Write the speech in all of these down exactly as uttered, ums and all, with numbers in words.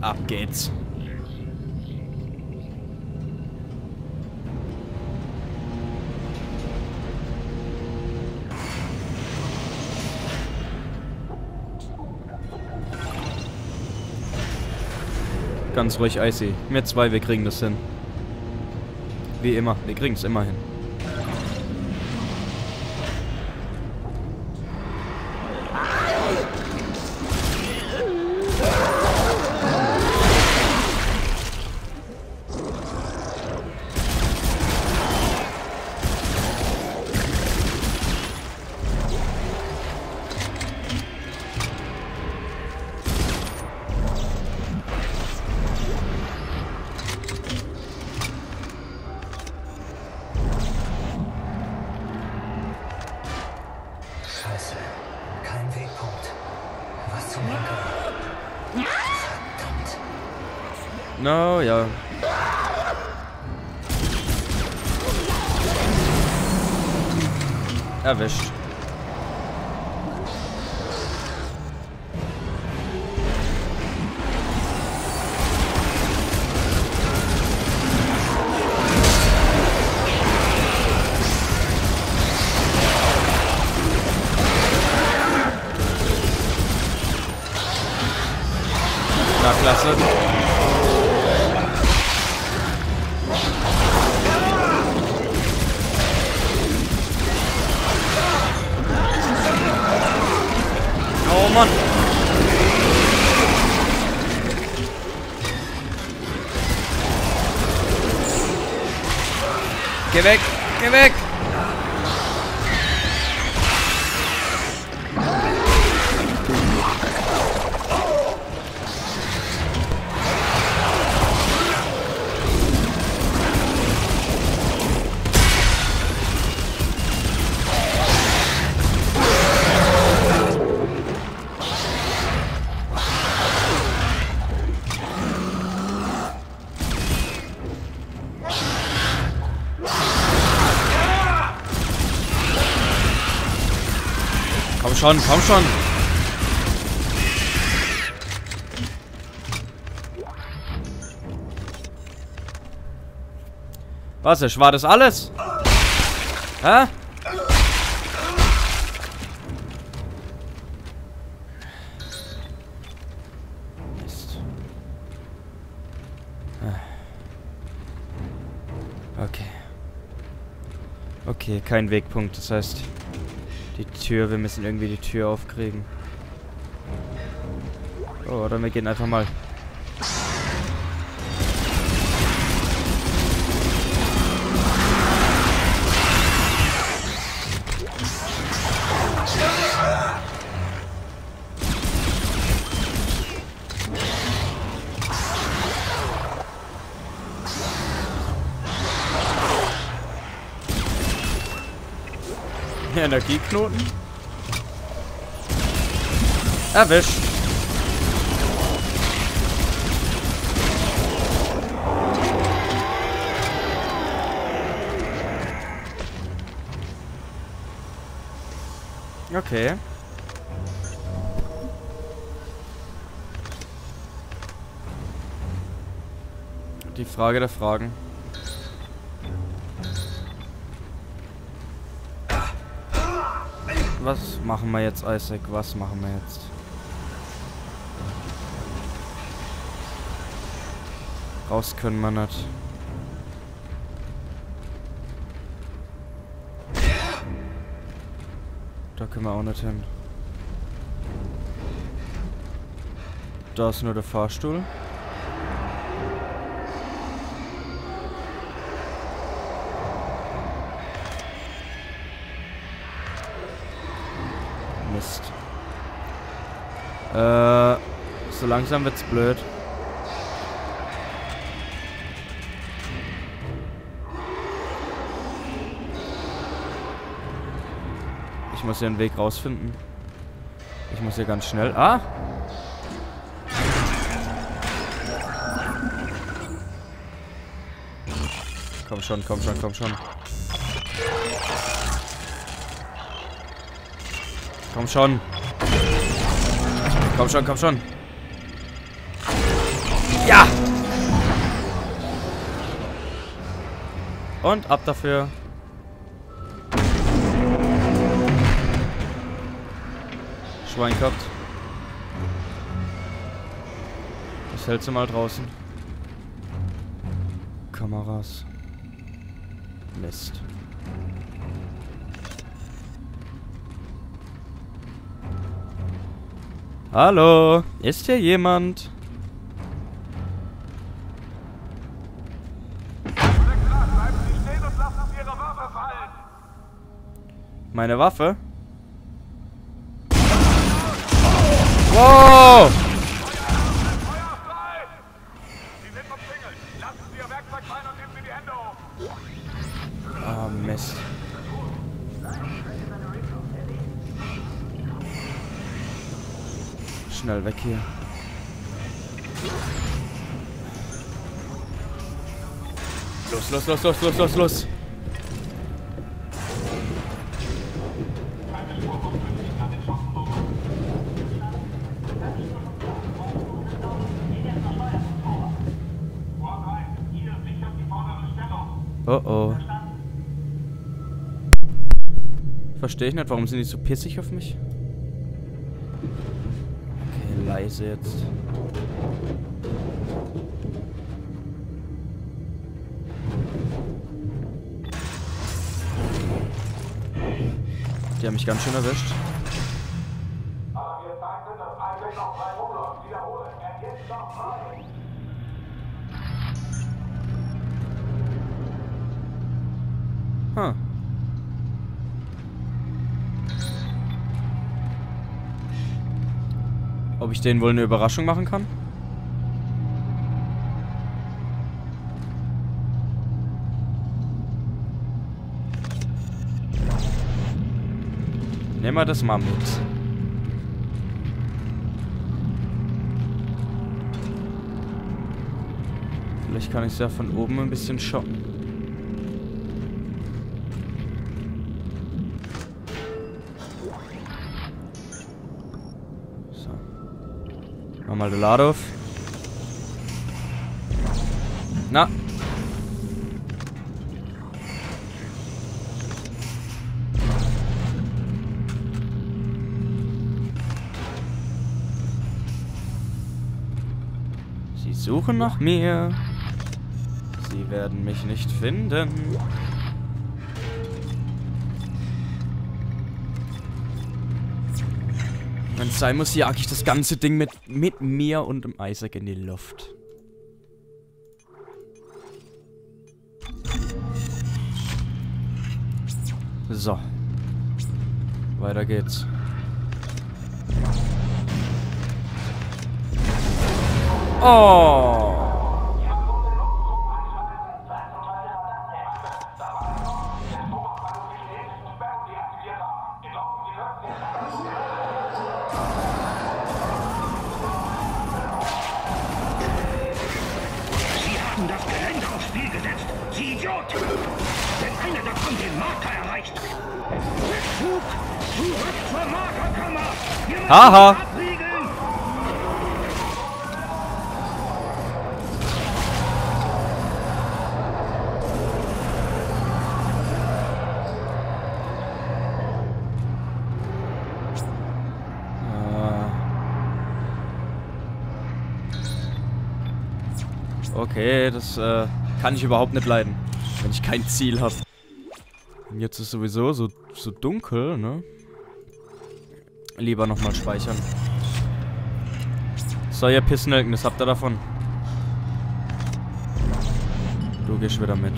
Ab geht's. Ganz ruhig, Icy. Wir zwei, wir kriegen das hin. Wie immer, wir kriegen es immer hin. No, ja. Erwischt. Na, klasse. Oh Mann! Geh weg! Geh weg! Komm schon, komm schon! Was ist? War das alles? Hä? Mist. Okay. Okay, kein Wegpunkt, das heißt... Die Tür, wir müssen irgendwie die Tür aufkriegen. Oh, oder wir gehen einfach mal. Energieknoten. Erwischt. Okay. Die Frage der Fragen. Was machen wir jetzt, Isaac? Was machen wir jetzt? Raus können wir nicht. Da können wir auch nicht hin. Da ist nur der Fahrstuhl. Mist. Äh, so langsam wird's blöd. Ich muss hier einen Weg rausfinden. Ich muss hier ganz schnell... Ah! Komm schon, komm schon, komm schon. Komm schon. Komm schon, komm schon. Und ab dafür. Schwein gehabt. Das hältst du mal draußen. Kameras. Mist. Hallo, ist hier jemand? Meine Waffe? Wow! Ah, Mist. Schnell weg hier. Los, los, los, los, los, los, los. Oh oh. Verstehe ich nicht, warum sind die so pissig auf mich? Okay, leise jetzt. Die haben mich ganz schön erwischt. Huh. Ob ich denen wohl eine Überraschung machen kann? Nehmen wir das mal mit. Vielleicht kann ich es ja von oben ein bisschen schocken. Mal den Lade auf. Na. Sie suchen nach mir. Sie werden mich nicht finden. Wenn es sein muss, jag ich das ganze Ding mit, mit mir und dem Isaac in die Luft. So. Weiter geht's. Oh! Haha! Okay, das äh, kann ich überhaupt nicht leiden, wenn ich kein Ziel habe. Und jetzt ist sowieso so, so dunkel, ne? Lieber nochmal speichern. So, ihr Pissnelken, das habt ihr davon. Du gehst wieder mit.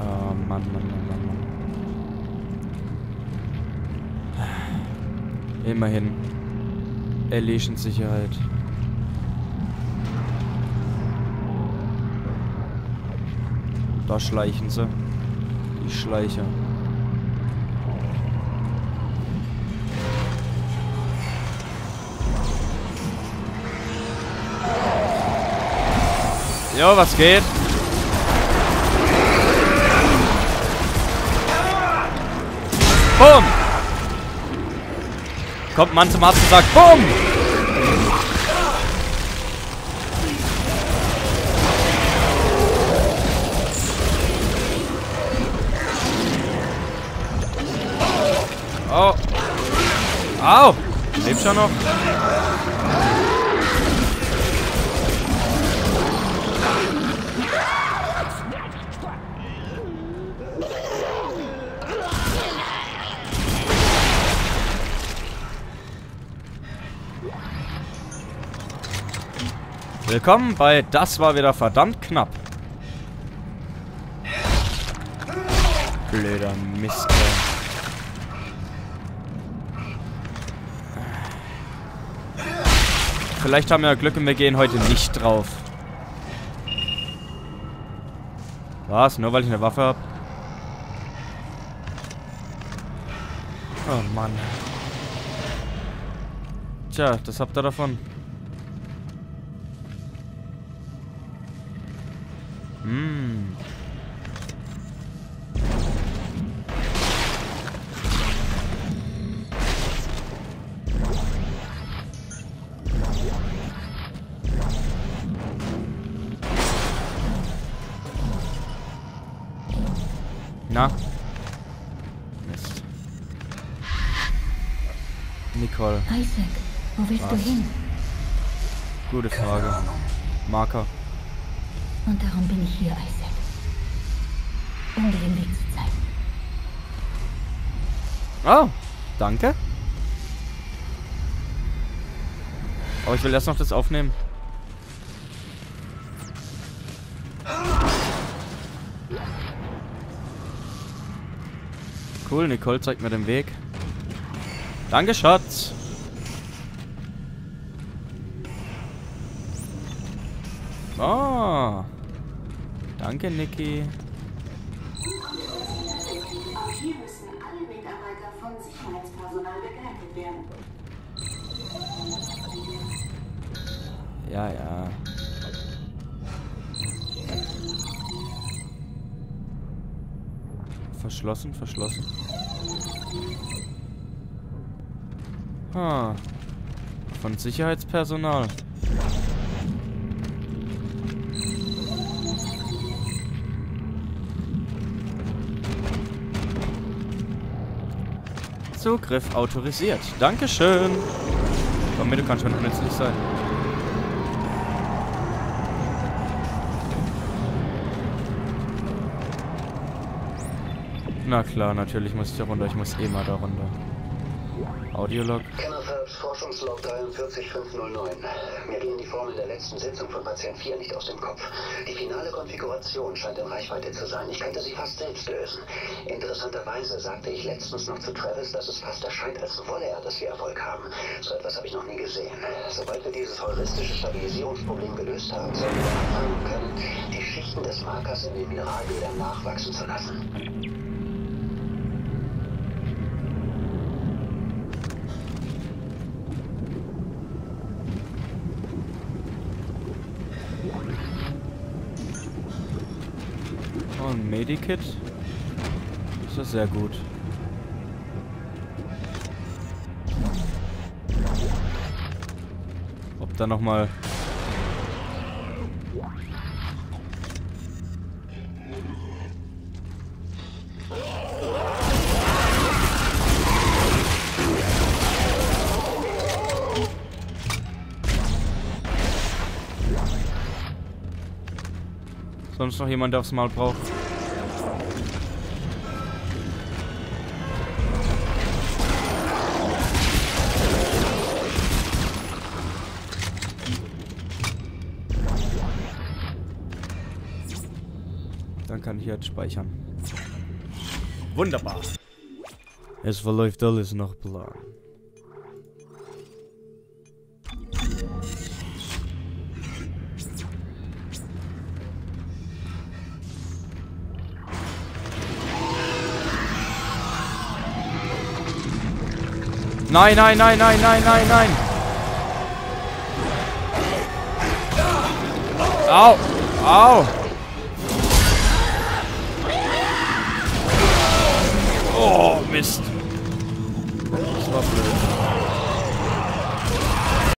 Oh, Mann, Mann, Mann, Mann. Immerhin. Ellie in Sicherheit. Da schleichen sie. Die Schleicher. Jo, was geht? Boom! Kommt Mann zum Arzt und sagt, BOOM! Oh. Au! Lebt schon noch? Willkommen bei Das war wieder verdammt knapp. Blöder Mist. Vielleicht haben wir Glück und wir gehen heute nicht drauf. Was? Nur weil ich eine Waffe habe? Oh Mann. Tja, das habt ihr davon. Hm. Na? Mist. Nicole. Isaac, wo willst du hin? Gute Frage. Marker. Und darum bin ich hier, Isaac. Um dir den Weg zu zeigen. Oh, danke. Aber ich will erst noch das aufnehmen. Cool, Nicole zeigt mir den Weg. Danke, Schatz. Oh. Danke, Nicky. Hier müssen alle Mitarbeiter von Sicherheitspersonal begleitet werden. Ja, ja. Verschlossen, verschlossen. Ah. Von Sicherheitspersonal. Zugriff autorisiert. Dankeschön. Komm mit, du kannst schon nützlich sein. Na klar, natürlich muss ich da runter. Ich muss eh mal da runter. Audiolog. Kennerfeld, Forschungslog vier drei fünf null neun. Mir gehen die Formeln der letzten Sitzung von Patient vier nicht aus dem Kopf. Die finale Konfiguration scheint in Reichweite zu sein. Ich könnte sie fast selbst lösen. Interessanterweise sagte ich letztens noch zu Travis, dass es fast erscheint, als wolle er, dass wir Erfolg haben. So etwas habe ich noch nie gesehen. Sobald wir dieses heuristische Stabilisierungsproblem gelöst haben, sollten wir anfangen können, die Schichten des Markers in den Mineralbildern nachwachsen zu lassen. Ein Medikit. Das ist sehr gut. Ob da nochmal... Sonst noch jemand, der aufs Maul braucht. Dann kann ich jetzt speichern. Wunderbar. Es verläuft alles nach Plan. Nein, nein, nein, nein, nein, nein, nein. Au, au. Oh, Mist. Das war blöd.